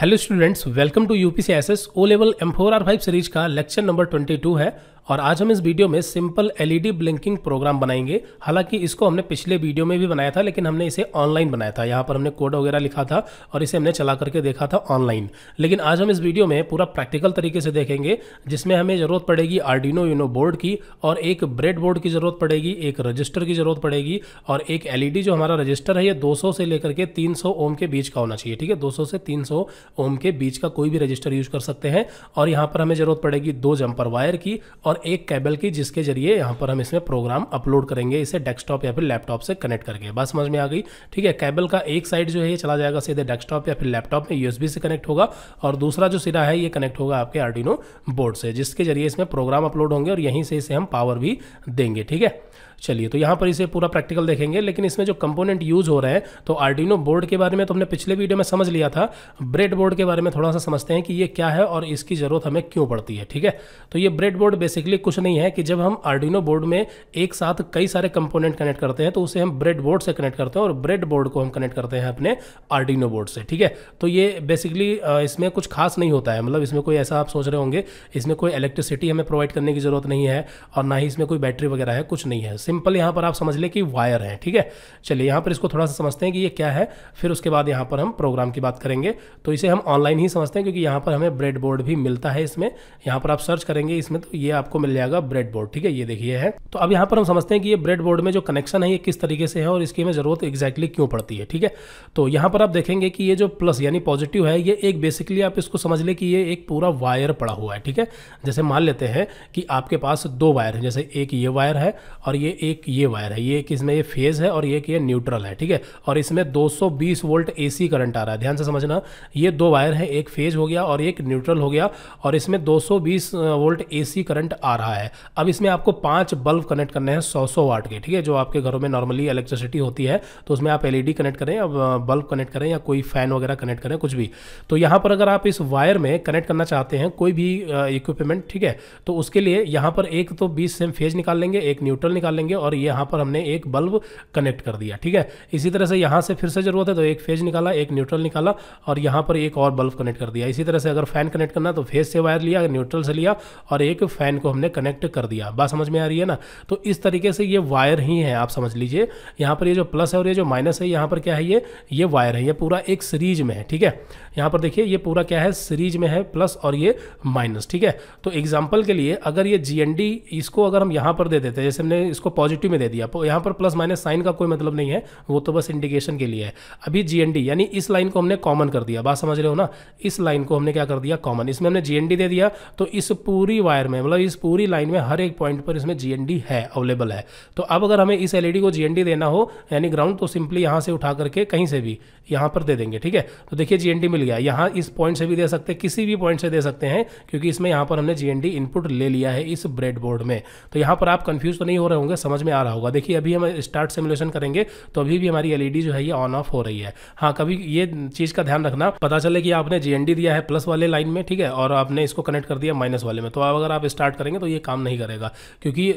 Hello students, welcome to UPCSS O level M4R5 series का lecture number 22 है और आज हम इस वीडियो में सिंपल एलईडी ब्लिंकिंग प्रोग्राम बनाएंगे। हालांकि इसको हमने पिछले वीडियो में भी बनाया था, लेकिन हमने इसे ऑनलाइन बनाया था। यहाँ पर हमने कोड वगैरह लिखा था और इसे हमने चला करके देखा था ऑनलाइन। लेकिन आज हम इस वीडियो में पूरा प्रैक्टिकल तरीके से देखेंगे, जिसमें हमें ज़रूरत पड़ेगी आर्डिनो यूनो बोर्ड की, और एक ब्रेड बोर्ड की ज़रूरत पड़ेगी, एक रजिस्टर की ज़रूरत पड़ेगी और एक एलईडी। जो हमारा रजिस्टर है ये 200 से लेकर के 300 ओम के बीच का होना चाहिए। ठीक है, 200 से 300 ओम के बीच का कोई भी रजिस्टर यूज कर सकते हैं। और यहाँ पर हमें ज़रूरत पड़ेगी 2 जंपर वायर की और एक केबल की, जिसके जरिए यहाँ पर हम इसमें प्रोग्राम अपलोड करेंगे, इसे डेस्कटॉप या फिर लैपटॉप से कनेक्ट करके। बात समझ में आ गई? ठीक है, केबल का एक साइड जो है ये चला जाएगा सीधे डेस्कटॉप या फिर लैपटॉप में, यूएसबी से कनेक्ट होगा, और दूसरा जो सिरा है ये कनेक्ट होगा आपके आर्डिनो बोर्ड से, जिसके जरिए इसमें प्रोग्राम अपलोड होंगे और यहीं से इसे हम पावर भी देंगे। ठीक है, चलिए तो यहाँ पर इसे पूरा प्रैक्टिकल देखेंगे। लेकिन इसमें जो कंपोनेंट यूज हो रहे हैं, तो आर्डिनो बोर्ड के बारे में तो हमने पिछले वीडियो में समझ लिया था। ब्रेड बोर्ड के बारे में थोड़ा सा समझते हैं कि ये क्या है और इसकी ज़रूरत हमें क्यों पड़ती है। ठीक है, तो ये ब्रेड बोर्ड बेसिकली कुछ नहीं है कि जब हम आर्डिनो बोर्ड में एक साथ कई सारे कंपोनेंट कनेक्ट करते हैं तो उसे हम ब्रेड बोर्ड से कनेक्ट करते हैं और ब्रेड बोर्ड को हम कनेक्ट करते हैं अपने आर्डिनो बोर्ड से। ठीक है, तो ये बेसिकली इसमें कुछ खास नहीं होता है। मतलब इसमें कोई ऐसा आप सोच रहे होंगे, इसमें कोई इलेक्ट्रिसिटी हमें प्रोवाइड करने की ज़रूरत नहीं है और ना ही इसमें कोई बैटरी वगैरह है, कुछ नहीं है। सिंपल यहाँ पर आप समझ लें कि वायर है। ठीक है, चलिए यहाँ पर इसको थोड़ा सा समझते हैं कि ये क्या है, फिर उसके बाद यहाँ पर हम प्रोग्राम की बात करेंगे। तो इसे हम ऑनलाइन ही समझते हैं क्योंकि यहाँ पर हमें ब्रेड बोर्ड भी मिलता है। इसमें यहाँ पर आप सर्च करेंगे इसमें तो ये आपको मिल जाएगा ब्रेड बोर्ड। ठीक है, ये देखिए है। तो अब यहाँ पर हम समझते हैं कि ये ब्रेड बोर्ड में जो कनेक्शन है ये किस तरीके से है और इसकी हमें ज़रूरत एक्जैक्टली क्यों पड़ती है। ठीक है, तो यहाँ पर आप देखेंगे कि ये जो प्लस यानी पॉजिटिव है, ये एक बेसिकली आप इसको समझ लें कि ये एक पूरा वायर पड़ा हुआ है। ठीक है, जैसे मान लेते हैं कि आपके पास 2 वायर हैं, जैसे एक ये वायर है और ये एक ये वायर है। ये एक इसमें ये फेज है और ये एक ये न्यूट्रल है। ठीक है, और इसमें 220 वोल्ट AC करंट आ रहा है। ध्यान से समझना, ये 2 वायर है, एक फेज हो गया और एक न्यूट्रल हो गया, और इसमें 220 वोल्ट AC करंट आ रहा है। अब इसमें आपको 5 बल्ब कनेक्ट करने हैं 100 वाट के। ठीक है, जो आपके घरों में नॉर्मली इलेक्ट्रिसिटी होती है तो उसमें आप LED कनेक्ट करें या बल्ब कनेक्ट करें या कोई फैन वगैरह कनेक्ट करें, कुछ भी। तो यहाँ पर अगर आप इस वायर में कनेक्ट करना चाहते हैं कोई भी इक्विपमेंट, ठीक है, तो उसके लिए यहाँ पर एक तो 20 सेम फेज निकाल लेंगे, एक न्यूट्रल निकाल लेंगे और यहाँ पर हमने एक बल्ब कनेक्ट कर दिया। ठीक है, इसी तरह से यहाँ से फिर से जरूरत है तो एक फेज निकाला, एक न्यूट्रल निकाला और यहाँ पर एक और बल्ब कनेक्ट कर दिया। इसी तरह से अगर फैन कनेक्ट करना तो फेज से वायर लिया, न्यूट्रल से लिया और एक फैन को हमने कनेक्ट कर दिया। बात समझ में आ रही है ना? तो इस तरीके से ये वायर ही है, आप समझ लीजिए। यहाँ पर ये जो प्लस है और ये जो माइनस है, यहाँ पर क्या है, ये वायर है। ये पूरा एक सीरीज में है। ठीक है, यहाँ पर देखिए ये पूरा क्या है, सीरीज में है, प्लस और ये माइनस। ठीक है, तो एग्जाम्पल के लिए अगर ये GND इसको अगर हम यहाँ पर दे देते हैं, जैसे हमने इसको पॉजिटिव में दे दिया, यहाँ पर प्लस माइनस साइन का कोई मतलब नहीं है, वो तो बस इंडिकेशन के लिए है। अभी GND यानी इस लाइन को हमने कॉमन कर दिया। बात समझ रहे हो ना? इस लाइन को हमने क्या कर दिया, कॉमन। इसमें हमने GND दे दिया तो इस पूरी वायर में, मतलब इस पूरी लाइन में हर एक पॉइंट पर इसमें GND है, अवेलेबल है। तो अब अगर हमें इस एलईडी को GND देना हो यानी ग्राउंड, तो सिंपली यहाँ से उठा करके कहीं से भी यहाँ पर दे देंगे। ठीक है, तो देखिए GND मिल गया। यहाँ इस पॉइंट से भी दे सकते हैं, किसी भी पॉइंट से दे सकते हैं, क्योंकि इसमें यहाँ पर हमने GND इनपुट ले लिया है इस ब्रेड बोर्ड में। तो यहाँ पर आप कंफ्यूज तो नहीं हो रहे होंगे, समझ में आ रहा होगा। देखिए अभी हम स्टार्ट सिमुलेशन करेंगे तो अभी भी हमारी एलईडी जो है ये ऑन ऑफ हो रही है। हाँ, कभी ये चीज़ का ध्यान रखना, पता चले कि आपने GND दिया है प्लस वाले लाइन में, ठीक है, और आपने इसको कनेक्ट कर दिया माइनस वाले में, तो अब अगर आप स्टार्ट करेंगे तो ये काम नहीं करेगा, क्योंकि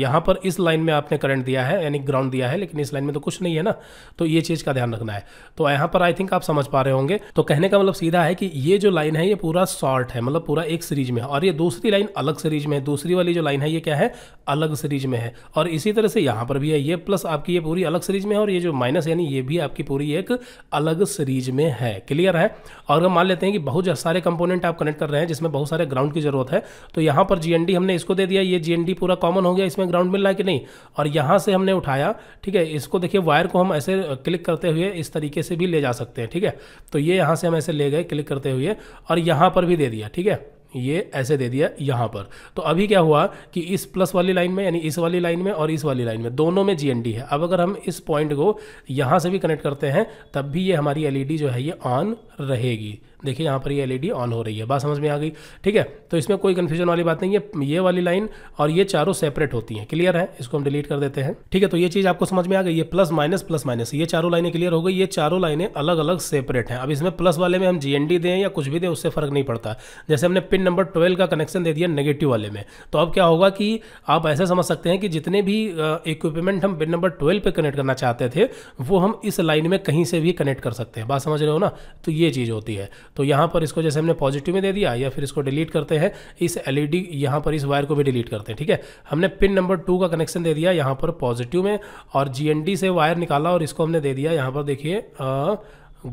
यहाँ पर इस लाइन में आपने करंट दिया है यानी ग्राउंड दिया है, लेकिन इस लाइन में तो कुछ नहीं है ना। तो ये चीज़ का ध्यान रखना है। तो यहाँ पर आई थिंक आप समझ पा रहे होंगे। तो कहने का मतलब सीधा है कि ये जो लाइन है ये पूरा शॉर्ट है, मतलब पूरा एक सीरीज में है, और ये दूसरी लाइन अलग सीरीज में है। दूसरी वाली जो लाइन है ये क्या है, अलग सीरीज में है। और इसी तरह से यहाँ पर भी है, ये प्लस आपकी ये पूरी अलग सीरीज में है और ये जो माइनस यानी ये भी आपकी पूरी एक अलग सीरीज में है। क्लियर है? और अगर मान लेते हैं कि बहुत सारे कंपोनेंट आप कनेक्ट कर रहे हैं जिसमें बहुत सारे ग्राउंड की जरूरत है, तो यहाँ पर GND हमने इसको दे दिया, ये GND पूरा कॉमन हो गया, इसमें ग्राउंड मिल रहा है कि नहीं, और यहाँ से हमने उठाया। ठीक है, इसको देखिए वायर को हम ऐसे क्लिक करते हुए इस तरीके से भी ले जा सकते हैं। ठीक है, तो ये यहाँ से हम ऐसे ले गए क्लिक करते हुए और यहाँ पर भी दे दिया। ठीक है, ये ऐसे दे दिया यहाँ पर। तो अभी क्या हुआ कि इस प्लस वाली लाइन में यानी इस वाली लाइन में और इस वाली लाइन में, दोनों में GND है। अब अगर हम इस पॉइंट को यहाँ से भी कनेक्ट करते हैं तब भी ये हमारी एलईडी जो है ये ऑन रहेगी। देखिए यहाँ पर ये एलईडी ऑन हो रही है। बात समझ में आ गई? ठीक है, तो इसमें कोई कन्फ्यूजन वाली बात नहीं है। ये वाली लाइन और ये चारों सेपरेट होती हैं। क्लियर है? इसको हम डिलीट कर देते हैं। ठीक है, तो ये चीज़ आपको समझ में आ गई। ये प्लस माइनस ये चारों लाइनें क्लियर हो गई। ये चारों लाइनें अलग अलग सेपरेट हैं। अब इसमें प्लस वाले में हम GND दें या कुछ भी दें, उससे फर्क नहीं पड़ता। जैसे हमने पिन नंबर 12 का कनेक्शन दे दिया नेगेटिव वाले में, तो अब क्या होगा कि आप ऐसा समझ सकते हैं कि जितने भी इक्विपमेंट हम पिन नंबर 12 पर कनेक्ट करना चाहते थे वो हम इस लाइन में कहीं से भी कनेक्ट कर सकते हैं। बात समझ रहे हो ना? तो ये चीज़ होती है। तो यहाँ पर इसको जैसे हमने पॉजिटिव में दे दिया या फिर इसको डिलीट करते हैं, इस एलईडी यहाँ पर इस वायर को भी डिलीट करते हैं। ठीक है, हमने पिन नंबर 2 का कनेक्शन दे दिया यहाँ पर पॉजिटिव में और जीएनडी से वायर निकाला और इसको हमने दे दिया यहाँ पर देखिए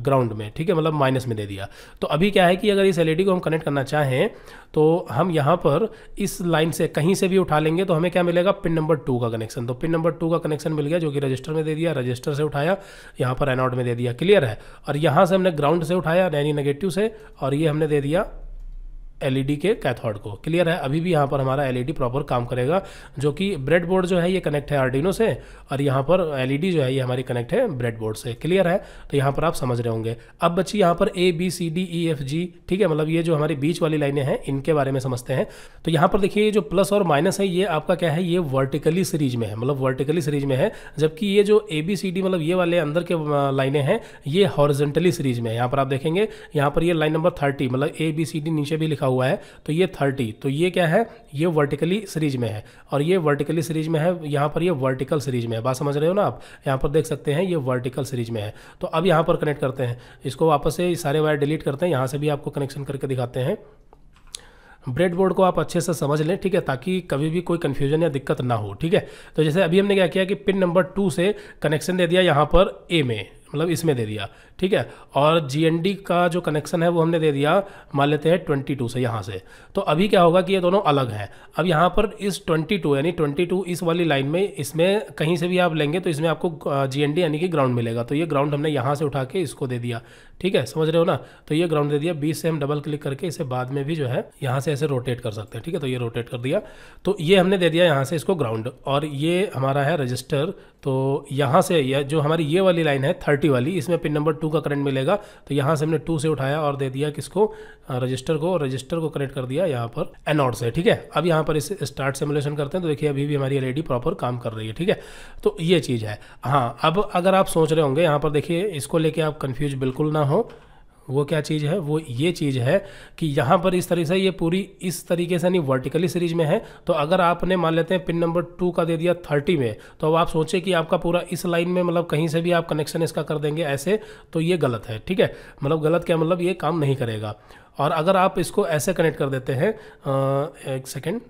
ग्राउंड में। ठीक है, मतलब माइनस में दे दिया। तो अभी क्या है कि अगर इस एलईडी को हम कनेक्ट करना चाहें तो हम यहाँ पर इस लाइन से कहीं से भी उठा लेंगे तो हमें क्या मिलेगा, पिन नंबर 2 का कनेक्शन। तो पिन नंबर 2 का कनेक्शन मिल गया जो कि रजिस्टर में दे दिया, रजिस्टर से उठाया यहाँ पर एनोड में दे दिया। क्लियर है। और यहाँ से हमने ग्राउंड से उठाया यानी नेगेटिव से और ये हमने दे दिया एलईडी के कैथोड को। क्लियर है। अभी भी यहाँ पर हमारा एलईडी प्रॉपर काम करेगा जो कि ब्रेडबोर्ड जो है ये कनेक्ट है आर्डिनो से और यहाँ पर एलईडी जो है ये हमारी कनेक्ट है ब्रेडबोर्ड से। क्लियर है। तो यहाँ पर आप समझ रहे होंगे। अब बच्ची यहाँ पर ABCDEFG, ठीक है, मतलब ये जो हमारी बीच वाली लाइनें हैं इनके बारे में समझते हैं। तो यहाँ पर देखिए ये जो प्लस और माइनस है ये आपका क्या है, ये वर्टिकली सीरीज में है, मतलब वर्टिकली सीरीज में है, जबकि ये जो ABCD मतलब ये वाले अंदर के लाइनें हैं ये हॉरिजॉन्टली सीरीज में है। यहाँ पर आप देखेंगे यहाँ पर ये लाइन नंबर 30 मतलब ABCD नीचे भी लिखा हुआ है तो ये 30, तो ये क्या है, ये वर्टिकली सीरीज में है और ये वर्टिकली सीरीज में है। यहाँ पर ये वर्टिकल सीरीज में है, बात समझ रहे हो ना आप। यहाँ पर देख सकते हैं ये वर्टिकल सीरीज में है। तो अब यहाँ पर कनेक्ट करते हैं इसको, वापस से सारे वायर डिलीट करते हैं, यहाँ से भी आपको कनेक्शन करके दिखाते हैं। ब्रेडबोर्ड को आप अच्छे से समझ लें, ठीक है, ताकि कभी भी कोई कन्फ्यूजन या दिक्कत ना हो। ठीक है, तो जैसे अभी हमने क्या किया कि पिन नंबर 2 से कनेक्शन दे दिया यहाँ पर ए में, मतलब इसमें दे दिया। ठीक है, और जीएनडी का जो कनेक्शन है वो हमने दे दिया मान लेते हैं 22 से, यहाँ से। तो अभी क्या होगा कि ये दोनों अलग हैं। अब यहाँ पर इस 22 यानी 22 इस वाली लाइन में, इसमें कहीं से भी आप लेंगे तो इसमें आपको जीएनडी यानी कि ग्राउंड मिलेगा। तो ये ग्राउंड हमने यहाँ से उठा के इसको दे दिया। ठीक है, समझ रहे हो ना। तो ये ग्राउंड दे दिया। 20 से हम डबल क्लिक करके इसे बाद में भी जो है यहाँ से ऐसे रोटेट कर सकते हैं। ठीक है, तो ये रोटेट कर दिया। तो ये हमने दे दिया यहाँ से इसको ग्राउंड और ये हमारा है रजिस्टर। तो यहाँ से यह जो हमारी ये वाली लाइन है 30 वाली, इसमें पिन नंबर 2 का करंट मिलेगा। तो यहाँ से हमने 2 से उठाया और दे दिया किसको, रजिस्टर को। रजिस्टर को कनेक्ट कर दिया यहाँ पर एनोड से। ठीक है, अब यहाँ पर इस स्टार्ट सिमुलेशन करते हैं तो देखिए अभी भी हमारी एलईडी प्रॉपर काम कर रही है। ठीक है, तो ये चीज़ है। हाँ, अब अगर आप सोच रहे होंगे यहाँ पर देखिए, इसको लेके आप कन्फ्यूज बिल्कुल ना हो। वो क्या चीज़ है, वो ये चीज़ है कि यहाँ पर इस तरीके से ये पूरी इस तरीके से नहीं वर्टिकली सीरीज में है। तो अगर आपने मान लेते हैं पिन नंबर 2 का दे दिया 30 में, तो अब आप सोचे कि आपका पूरा इस लाइन में मतलब कहीं से भी आप कनेक्शन इसका कर देंगे ऐसे, तो ये गलत है। ठीक है, मतलब गलत क्या, मतलब ये काम नहीं करेगा। और अगर आप इसको ऐसे कनेक्ट कर देते हैं, एक सेकेंड,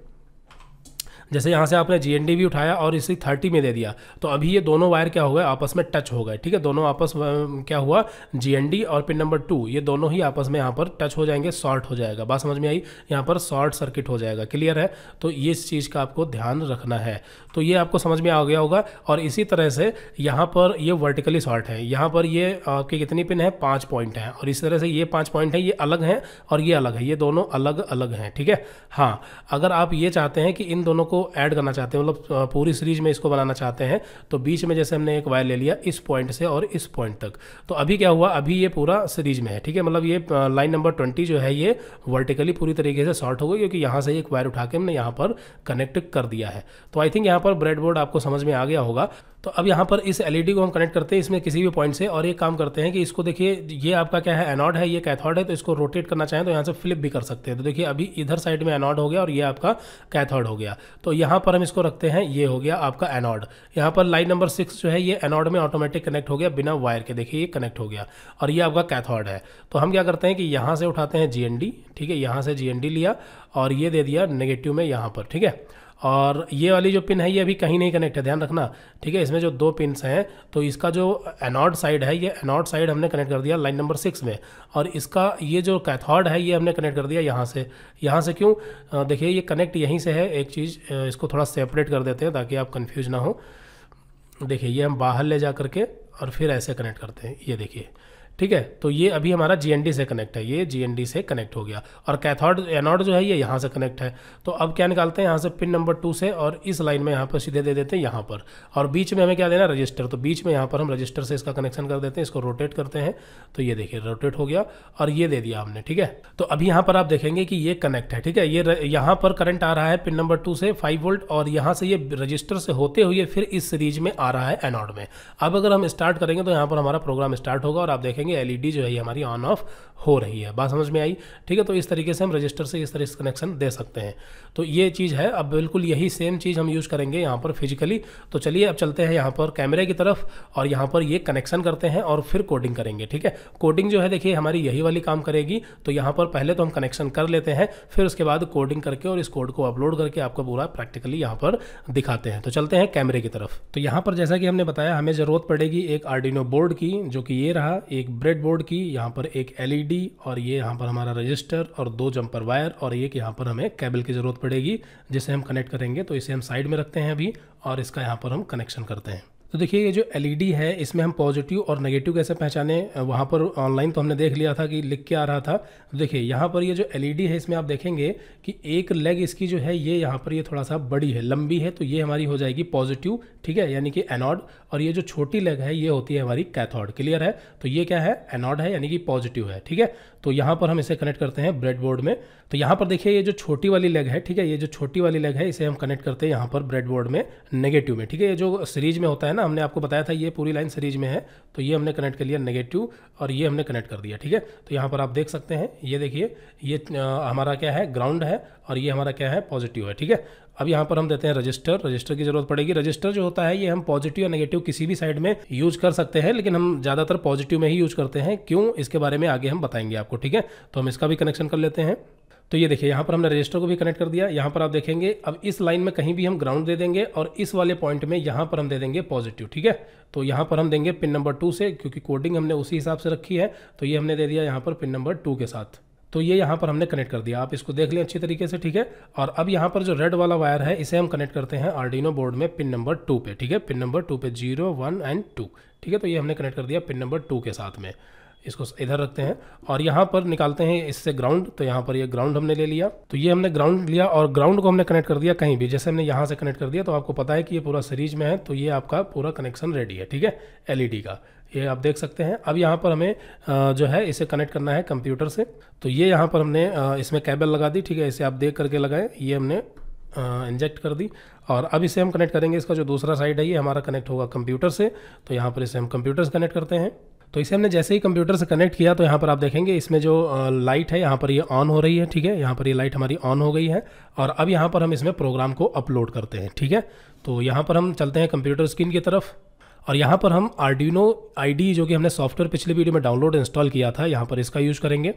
जैसे यहाँ से आपने जीएनडी भी उठाया और इसी 30 में दे दिया, तो अभी ये दोनों वायर क्या हो गए, आपस में टच हो गए। ठीक है, दोनों आपस में क्या हुआ, जीएनडी और पिन नंबर 2 ये दोनों ही आपस में यहाँ पर टच हो जाएंगे, शॉर्ट हो जाएगा। बात समझ में आई, यहाँ पर शॉर्ट सर्किट हो जाएगा। क्लियर है। तो ये इस चीज़ का आपको ध्यान रखना है। तो ये आपको समझ में आ गया होगा। और इसी तरह से यहाँ पर ये वर्टिकली शॉर्ट है, यहाँ पर ये आपके कितनी पिन है, 5 पॉइंट हैं, और इसी तरह से ये 5 पॉइंट हैं, ये अलग हैं और ये अलग है, ये दोनों अलग अलग हैं। ठीक है। हाँ, अगर आप ये चाहते हैं कि इन दोनों को ऐड करना चाहते हैं, मतलब पूरी सीरीज में इसको बनाना चाहते हैं, तो बीच में जैसे हमने एक वायर ले लिया इस पॉइंट से और इस पॉइंट तक, तो अभी क्या हुआ, अभी ये पूरा सीरीज में है। ठीक है, मतलब ये लाइन नंबर 20 जो है ये वर्टिकली पूरी तरीके से शॉर्ट हो गई, क्योंकि यहाँ से एक वायर उठा के हमने यहाँ पर कनेक्ट कर दिया है। तो आई थिंक यहाँ पर ब्रेडबोर्ड आपको समझ में आ गया होगा। तो अब यहाँ पर इस एलईडी को हम कनेक्ट करते हैं इसमें किसी भी पॉइंट से, और एक काम करते हैं कि इसको देखिए, ये आपका क्या है, एनोड है, ये कैथोड है, तो इसको रोटेट करना चाहें तो यहाँ से फ्लिप भी कर सकते हैं। तो देखिए अभी इधर साइड में एनोड हो गया और ये आपका कैथोड हो गया। तो यहाँ पर हम इसको रखते हैं, ये हो गया आपका एनोड। यहाँ पर लाइन नंबर 6 जो है ये एनोड में ऑटोमेटिक कनेक्ट हो गया बिना वायर के, देखिए ये कनेक्ट हो गया, और ये आपका कैथोड है। तो हम क्या करते हैं कि यहाँ से उठाते हैं जीएनडी। ठीक है, यहाँ से जीएनडी लिया और ये दे दिया नेगेटिव में यहाँ पर। ठीक है, और ये वाली जो पिन है ये अभी कहीं नहीं कनेक्ट है, ध्यान रखना। ठीक है, इसमें जो 2 पिन्स हैं, तो इसका जो एनोड साइड है, ये एनोड साइड हमने कनेक्ट कर दिया लाइन नंबर 6 में, और इसका ये जो कैथोड है ये हमने कनेक्ट कर दिया यहाँ से। यहाँ से क्यों, देखिए ये कनेक्ट यहीं से है। एक चीज़ इसको थोड़ा सेपरेट कर देते हैं ताकि आप कन्फ्यूज ना हो। देखिए ये हम बाहर ले जा करके और फिर ऐसे कनेक्ट करते हैं, ये देखिए। ठीक है, तो ये अभी हमारा जीएनडी से कनेक्ट है, ये जीएनडी से कनेक्ट हो गया, और कैथोड एनोड जो है ये यहाँ से कनेक्ट है। तो अब क्या निकालते हैं, यहाँ से पिन नंबर 2 से और इस लाइन में यहाँ पर सीधे दे देते हैं यहाँ पर, और बीच में हमें क्या देना, रजिस्टर। तो बीच में यहाँ पर हम रजिस्टर से इसका कनेक्शन कर देते हैं, इसको रोटेट करते हैं, तो ये देखिए रोटेट हो गया और ये दे दिया हमने। ठीक है, तो अभी यहाँ पर आप देखेंगे कि ये कनेक्ट है। ठीक है, ये यहाँ पर करंट आ रहा है पिन नंबर 2 से 5 वोल्ट, और यहाँ से ये रजिस्टर से होते हुए फिर इस सीरीज में आ रहा है एनोड में। अब अगर हम स्टार्ट करेंगे तो यहाँ पर हमारा प्रोग्राम स्टार्ट होगा और आप देखेंगे देखेंगे एलईडी जो है हमारी ऑन ऑफ हो रही है। बात समझ में आई? ठीक है, तो इस तरीके से हम रजिस्टर से इस तरह से कनेक्शन दे सकते हैं। तो ये चीज़ है। अब बिल्कुल यही सेम चीज़ हम यूज़ करेंगे यहाँ पर फिजिकली। तो चलिए अब चलते हैं यहाँ पर कैमरे की तरफ और यहाँ पर ये कनेक्शन करते हैं और फिर कोडिंग करेंगे। ठीक है, कोडिंग जो है देखिए हमारी यही वाली काम करेगी। तो यहाँ पर पहले तो हम कनेक्शन कर लेते हैं, फिर उसके बाद कोडिंग करके और इस कोड को अपलोड करके आपको पूरा प्रैक्टिकली यहाँ पर दिखाते हैं। तो चलते हैं कैमरे की तरफ। तो यहाँ पर जैसा कि हमने बताया हमें ज़रूरत पड़ेगी एक आर्डिनो बोर्ड की, जो कि ये रहा, एक ब्रेड बोर्ड की, यहाँ पर एक एलईडी और ये यहाँ पर हमारा रजिस्टर और दो जंपर वायर और एक यहाँ पर हमें केबल की ज़रूरत पड़ेगी जिसे हम कनेक्ट करेंगे। तो इसे हम साइड में रखते हैं अभी और इसका यहाँ पर हम कनेक्शन करते हैं। तो देखिए ये जो एलईडी है इसमें हम पॉजिटिव और नेगेटिव कैसे पहचाने, वहाँ पर ऑनलाइन तो हमने देख लिया था कि लिख के आ रहा था। देखिए यहाँ पर ये जो एलईडी है इसमें आप देखेंगे कि एक लेग इसकी जो है ये यहाँ पर ये थोड़ा सा बड़ी है, लंबी है, तो ये हमारी हो जाएगी पॉजिटिव, ठीक है, यानी कि एनोड। और ये जो छोटी लेग है ये होती है हमारी कैथोड। क्लियर है? तो ये क्या है, एनोड है, यानी कि पॉजिटिव है। ठीक है, तो यहाँ पर हम इसे कनेक्ट करते हैं ब्रेडबोर्ड में। तो यहाँ पर देखिए ये जो छोटी वाली लेग है, ठीक है, ये जो छोटी वाली लेग है इसे हम कनेक्ट करते हैं यहाँ पर ब्रेडबोर्ड में नेगेटिव में। ठीक है, ये जो सीरीज में होता है, हमने आपको बताया था ये पूरी लाइन सीरीज में है, तो ये हमने कनेक्ट कर लिया नेगेटिव और ये हमने कनेक्ट कर दिया। ठीक है, तो यहाँ पर आप देख सकते हैं, ये देखिए ये हमारा क्या है, ग्राउंड है, और ये हमारा क्या है, पॉजिटिव है। ठीक है, अब यहाँ पर हम देते हैं रजिस्टर। रजिस्टर की जरूरत पड़ेगी। रजिस्टर जो होता है ये हम पॉजिटिव या नेगेटिव किसी भी साइड में यूज कर सकते हैं, लेकिन हम ज़्यादातर पॉजिटिव में ही यूज करते हैं। क्यों, इसके बारे में आगे हम बताएंगे आपको। ठीक है, तो हम इसका भी कनेक्शन कर लेते हैं। तो ये देखिए यहाँ पर हमने रजिस्टर को भी कनेक्ट कर दिया। यहाँ पर आप देखेंगे अब इस लाइन में कहीं भी हम ग्राउंड दे देंगे और इस वाले पॉइंट में यहाँ पर हम दे देंगे पॉजिटिव। ठीक है, तो यहाँ पर हम देंगे पिन नंबर 2 से, क्योंकि कोडिंग हमने उसी हिसाब से रखी है। तो ये हमने दे दिया यहाँ पर पिन नंबर 2 के साथ। तो ये यहाँ पर हमने कनेक्ट कर दिया, आप इसको देख लें अच्छी तरीके से। ठीक है, और अब यहाँ पर जो रेड वाला वायर है इसे हम कनेक्ट करते हैं आर्डिनो बोर्ड में पिन नंबर 2 पे। ठीक है, पिन नंबर 2 पे 0, 1 एंड 2। ठीक है, तो ये हमने कनेक्ट कर दिया पिन नंबर 2 के साथ में। इसको इधर रखते हैं और यहाँ पर निकालते हैं इससे ग्राउंड। तो यहाँ पर ये ग्राउंड हमने ले लिया। तो ये हमने ग्राउंड लिया और ग्राउंड को हमने कनेक्ट कर दिया कहीं भी, जैसे हमने यहाँ से कनेक्ट कर दिया। तो आपको पता है कि ये पूरा सीरीज में है, तो ये आपका पूरा कनेक्शन रेडी है। ठीक है, एलईडी का ये आप देख सकते हैं। अब यहाँ पर हमें जो है इसे कनेक्ट करना है कंप्यूटर से। तो ये यहाँ पर हमने इसमें केबल लगा दी। ठीक है, इसे आप देख करके लगाए, ये हमने इंजेक्ट कर दी। और अब इसे हम कनेक्ट करेंगे, इसका जो दूसरा साइड है ये हमारा कनेक्ट होगा कंप्यूटर से। तो यहाँ पर इसे हम कंप्यूटर से कनेक्ट करते हैं। तो इसे हमने जैसे ही कंप्यूटर से कनेक्ट किया तो यहाँ पर आप देखेंगे इसमें जो लाइट है यहाँ पर ये ऑन हो रही है। ठीक है, यहाँ पर ये लाइट हमारी ऑन हो गई है। और अब यहाँ पर हम इसमें प्रोग्राम को अपलोड करते हैं। ठीक है, तो यहाँ पर हम चलते हैं कंप्यूटर स्क्रीन की तरफ और यहाँ पर हम आर्डिनो IDE, जो कि हमने सॉफ्टवेयर पिछले वीडियो में डाउनलोड इंस्टॉल किया था, यहाँ पर इसका यूज़ करेंगे।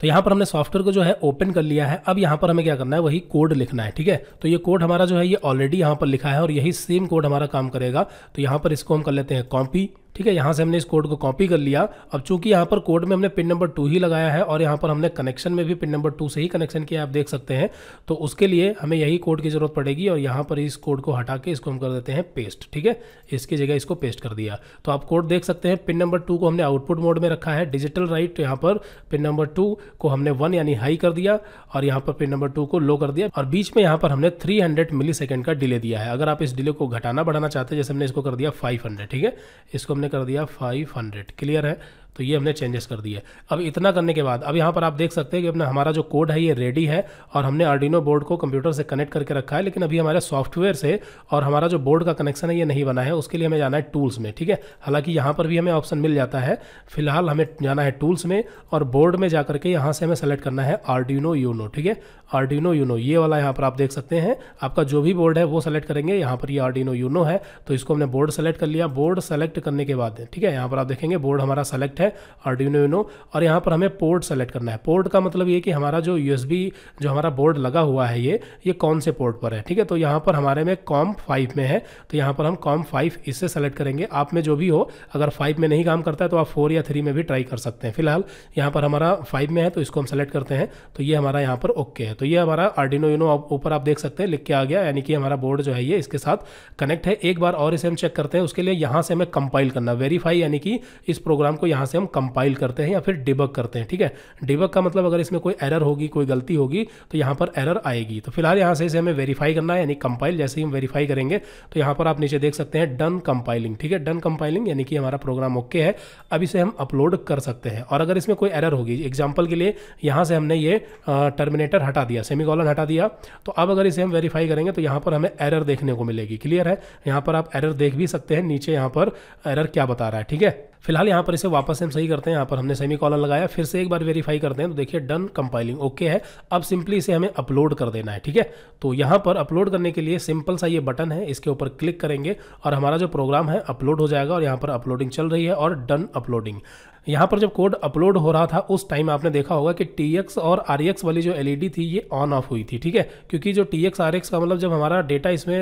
तो यहाँ पर हमने सॉफ्टवेयर को जो है ओपन कर लिया है। अब यहाँ पर हमें क्या करना है, वही कोड लिखना है। ठीक है, तो ये कोड हमारा जो है ये ऑलरेडी यहाँ पर लिखा है और यही सेम कोड हमारा काम करेगा। तो यहाँ पर इसको हम कर लेते हैं कॉपी। ठीक है, यहाँ से हमने इस कोड को कॉपी कर लिया। अब चूंकि यहाँ पर कोड में हमने पिन नंबर 2 ही लगाया है और यहाँ पर हमने कनेक्शन में भी पिन नंबर 2 से ही कनेक्शन किया, आप देख सकते हैं। तो उसके लिए हमें यही कोड की ज़रूरत पड़ेगी और यहाँ पर इस कोड को हटा के इसको हम कर देते हैं पेस्ट। ठीक है, इसकी जगह इसको पेस्ट कर दिया। तो आप कोड देख सकते हैं, पिन नंबर 2 को हमने आउटपुट मोड में रखा है, डिजिटल राइट। तो यहाँ पर पिन नंबर 2 को हमने 1 यानी हाई कर दिया और यहाँ पर पिन नंबर 2 को लो कर दिया। और बीच में यहाँ पर हमने 300 मिलीसेकेंड का डिले दिया है। अगर आप इस डिले को घटाना बढ़ाना चाहते हैं, जैसे हमने इसको कर दिया 500। ठीक है, इसको हमने कर दिया 500। क्लियर है? तो ये हमने चेंजेस कर दिए। अब इतना करने के बाद अब यहाँ पर आप देख सकते हैं कि अपना हमारा जो कोड है ये रेडी है और हमने आर्डिनो बोर्ड को कंप्यूटर से कनेक्ट करके रखा है। लेकिन अभी हमारे सॉफ्टवेयर से और हमारा जो बोर्ड का कनेक्शन है ये नहीं बना है, उसके लिए हमें जाना है टूल्स में। ठीक है, हालांकि यहाँ पर भी हमें ऑप्शन मिल जाता है। फिलहाल हमें जाना है टूल्स में और बोर्ड में जाकर के यहाँ से हमें सेलेक्ट करना है आर्डिनो यूनो। ठीक है, आर्डिनो यूनो ये वाला यहाँ पर आप देख सकते हैं, आपका जो भी बोर्ड है वो सेलेक्ट करेंगे। यहाँ पर ये आर्डिनो यूनो है, तो इसको हमने बोर्ड सेलेक्ट कर लिया। बोर्ड सेलेक्ट करने के बाद, ठीक है, यहाँ पर आप देखेंगे बोर्ड हमारा सेलेक्ट है आर्डिनो यूनो। और यहाँ पर हमें पोर्ट सेलेक्ट करना है। पोर्ट का मतलब ये कि हमारा जो USB जो हमारा बोर्ड लगा हुआ है ये कौन से पोर्ट पर है। ठीक है, तो यहाँ पर हमारे में COM5 में है, तो यहाँ पर हम COM5 इससे सेलेक्ट करेंगे। आप में जो भी हो, अगर 5 में नहीं काम करता है तो आप 4 या 3 में भी ट्राई कर सकते हैं। फिलहाल यहाँ पर हमारा 5 में है, तो इसको हम सेलेक्ट करते हैं। तो ये हमारा यहाँ पर ओके है। तो ये हमारा आर्डिनो यूनो ऊपर आप देख सकते हैं लिख के आ गया, यानी कि हमारा बोर्ड जो है ये इसके साथ कनेक्ट है। एक बार और इसे हम चेक करते हैं। उसके लिए यहाँ से हमें कंपाइल करना, वेरीफाई, यानी कि इस प्रोग्राम को यहाँ से हम कंपाइल करते हैं या फिर डिबग करते हैं। ठीक है, डिबग का मतलब अगर इसमें कोई एरर होगी, कोई गलती होगी तो यहाँ पर एरर आएगी। तो फिलहाल यहाँ से इसे हमें वेरीफाई करना है, यानी कंपाइल। जैसे ही हम वेरीफाई करेंगे तो यहाँ पर आप नीचे देख सकते हैं डन कंपाइलिंग। ठीक है, डन कंपाइलिंग, यानी कि हमारा प्रोग्राम ओके है। अब इसे हम अपलोड कर सकते हैं। और अगर इसमें कोई एरर होगी, एग्जाम्पल के लिए यहाँ से हमने ये टर्मिनेटर हटा दिया, सेमीकॉलन हटा दिया, तो अब अगर इसे हम वेरीफाई करेंगे तो यहाँ पर हमें एरर देखने को मिलेगी। क्लियर है? यहाँ पर आप एरर देख भी सकते हैं, नीचे यहाँ पर एरर क्या बता रहा है। ठीक है, फिलहाल यहाँ पर इसे वापस से हम सही करते हैं। यहाँ पर हमने सेमीकॉलन लगाया, फिर से एक बार वेरीफाई करते हैं तो देखिए डन कंपाइलिंग ओके है। अब सिंपली इसे हमें अपलोड कर देना है, ठीक है। तो यहाँ पर अपलोड करने के लिए सिंपल सा ये बटन है, इसके ऊपर क्लिक करेंगे और हमारा जो प्रोग्राम है अपलोड हो जाएगा। और यहाँ पर अपलोडिंग चल रही है और डन अपलोडिंग। यहाँ पर जब कोड अपलोड हो रहा था उस टाइम आपने देखा होगा कि TX और RX वाली जो LED थी ये ऑन ऑफ हुई थी, ठीक है। क्योंकि जो TX RX का मतलब जब हमारा डेटा इसमें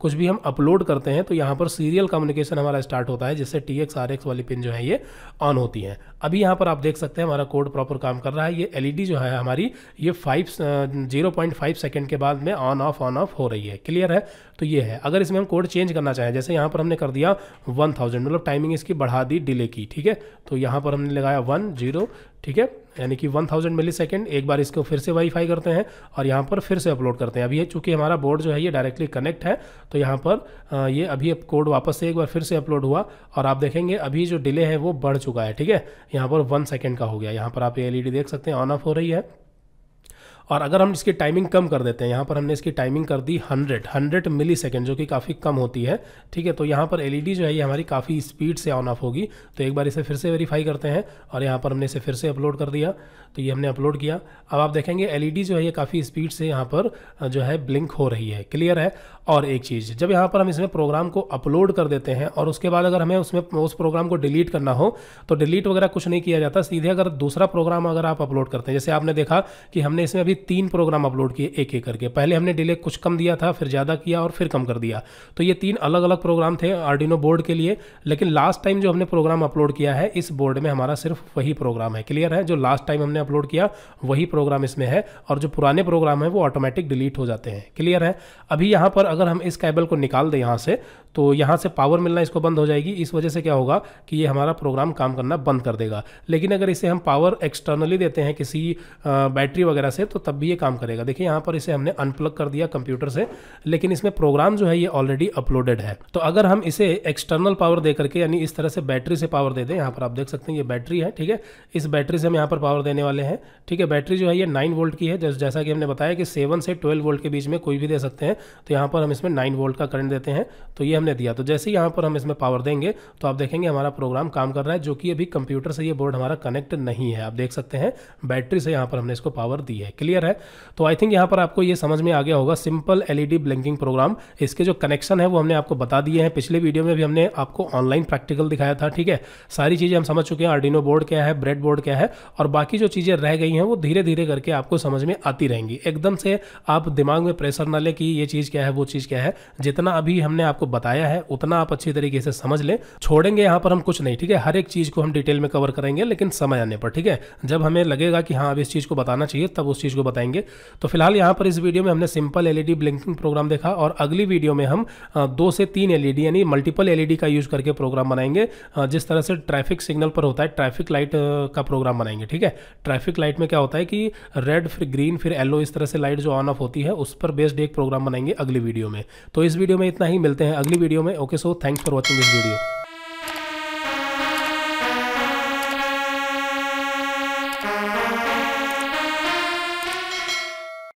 कुछ भी हम अपलोड करते हैं तो यहाँ पर सीरियल कम्युनिकेशन हमारा स्टार्ट होता है, जिससे TX RX वाली पिन जो है ये ऑन होती है। अभी यहाँ पर आप देख सकते हैं हमारा कोड प्रॉपर काम कर रहा है। ये LED जो है हमारी ये 0.5 सेकेंड के बाद में ऑन ऑफ हो रही है, क्लियर है। तो ये है, अगर इसमें हम कोड चेंज करना चाहें, जैसे यहाँ पर हमने कर दिया 1000 मतलब टाइमिंग इसकी बढ़ा दी डिले की, ठीक है। तो यहाँ पर हमने लगाया 10, ठीक है, यानी कि 1000 मिली सेकेंड। एक बार इसको फिर से वेरीफाई करते हैं और यहाँ पर फिर से अपलोड करते हैं। अभी चूंकि हमारा बोर्ड जो है ये डायरेक्टली कनेक्ट है तो यहाँ पर ये अभी कोड वापस से एक बार फिर से अपलोड हुआ और आप देखेंगे अभी जो डिले है वो बढ़ चुका है, ठीक है। यहाँ पर 1 सेकेंड का हो गया। यहाँ पर आप ये LED देख सकते हैं ऑन ऑफ हो रही है। और अगर हम इसकी टाइमिंग कम कर देते हैं, यहाँ पर हमने इसकी टाइमिंग कर दी 100 मिली सेकेंड, जो कि काफ़ी कम होती है, ठीक है। तो यहाँ पर LED जो है ये हमारी काफ़ी स्पीड से ऑन ऑफ होगी। तो एक बार इसे फिर से वेरीफाई करते हैं और यहाँ पर हमने इसे फिर से अपलोड कर दिया। तो ये हमने अपलोड किया, अब आप देखेंगे LED जो है ये काफ़ी स्पीड से यहाँ पर जो है ब्लिंक हो रही है, क्लियर है। और एक चीज़, जब यहाँ पर हम इसमें प्रोग्राम को अपलोड कर देते हैं और उसके बाद अगर हमें उसमें उस प्रोग्राम को डिलीट करना हो तो डिलीट वगैरह कुछ नहीं किया जाता, सीधे अगर दूसरा प्रोग्राम अगर आप अपलोड करते हैं। जैसे आपने देखा कि हमने इसमें 3 प्रोग्राम अपलोड किए एक एक करके। पहले हमने डिले कुछ कम दिया था, फिर ज़्यादा किया और फिर कम कर दिया। तो ये 3 अलग अलग प्रोग्राम थे आर्डिनो बोर्ड के लिए। लेकिन लास्ट टाइम जो हमने प्रोग्राम अपलोड किया है इस बोर्ड में हमारा सिर्फ वही प्रोग्राम है, क्लियर है। जो लास्ट टाइम हमने अपलोड किया वही प्रोग्राम इसमें है और जो पुराने प्रोग्राम है वो ऑटोमेटिक डिलीट हो जाते हैं, क्लियर है। अभी यहाँ पर अगर हम इस केबल को निकाल दें यहाँ से तो यहाँ से पावर मिलना इसको बंद हो जाएगी। इस वजह से क्या होगा कि ये हमारा प्रोग्राम काम करना बंद कर देगा। लेकिन अगर इसे हम पावर एक्सटर्नली देते हैं किसी बैटरी वगैरह से तो तब भी ये काम करेगा। देखिए यहाँ पर इसे हमने अनप्लग कर दिया कंप्यूटर से, लेकिन इसमें प्रोग्राम जो है ये ऑलरेडी अपलोडेड है। तो अगर हम इसे एक्सटर्नल पावर दे करके, यानी इस तरह से बैटरी से पावर दे दें, यहाँ पर आप देख सकते हैं ये बैटरी है, ठीक है। इस बैटरी से हम यहाँ पर पावर देने वाले हैं, ठीक है। बैटरी जो है ये 9 वोल्ट की है, जैसा कि हमने बताया कि 7 से 12 वोल्ट के बीच में कोई भी दे सकते हैं। तो यहाँ पर हम इसमें 9 वोल्ट का करंट देते हैं, तो ये हमने दिया। तो जैसे ही यहाँ पर हम इसमें पावर देंगे तो आप देखेंगे हमारा प्रोग्राम काम कर रहा है, जो कि अभी कंप्यूटर से ये बोर्ड हमारा कनेक्ट नहीं है। आप देख सकते हैं बैटरी से यहाँ पर हमने इसको पावर दी है, क्लियर है। तो आई थिंक यहाँ पर आपको ये समझ में आ गया होगा सिंपल LED ब्लिंकिंग प्रोग्राम। इसके जो कनेक्शन है वो हमने आपको बता दिए हैं, पिछले वीडियो में भी हमने आपको ऑनलाइन प्रैक्टिकल दिखाया था, ठीक है। सारी चीज़ें हम समझ चुके हैं, आर्डिनो बोर्ड क्या है, ब्रेड बोर्ड क्या है, और बाकी जो चीज़ें रह गई हैं वो धीरे धीरे करके आपको समझ में आती रहेंगी। एकदम से आप दिमाग में प्रेशर ना लें कि ये चीज़ क्या है वो चीज़ क्या है। जितना अभी हमने आपको बताया है उतना आप अच्छी तरीके से समझ लें, छोड़ेंगे यहाँ पर हम कुछ नहीं, ठीक है। हर एक चीज़ को हम डिटेल में कवर करेंगे, लेकिन समय आने पर, ठीक है। जब हमें लगेगा कि हाँ अब इस चीज़ को बताना चाहिए तब उस चीज़ को बताएंगे। तो फिलहाल यहाँ पर इस वीडियो में हमने सिंपल LED ब्लिंकिंग प्रोग्राम देखा और अगली वीडियो में हम 2 से 3 LED यानी मल्टीपल LED का यूज करके प्रोग्राम बनाएंगे, जिस तरह से ट्रैफिक सिग्नल पर होता है ट्रैफिक लाइट का प्रोग्राम बनाएंगे, ठीक है। ट्रैफिक लाइट में क्या होता है कि रेड फिर ग्रीन फिर येलो, इस तरह से लाइट जो ऑन ऑफ होती है उस पर बेस्ड एक प्रोग्राम बनाएंगे अगली वीडियो में। तो इस वीडियो में इतना ही, मिलते हैं अगली वीडियो में। Okay, so thanks for watching this video.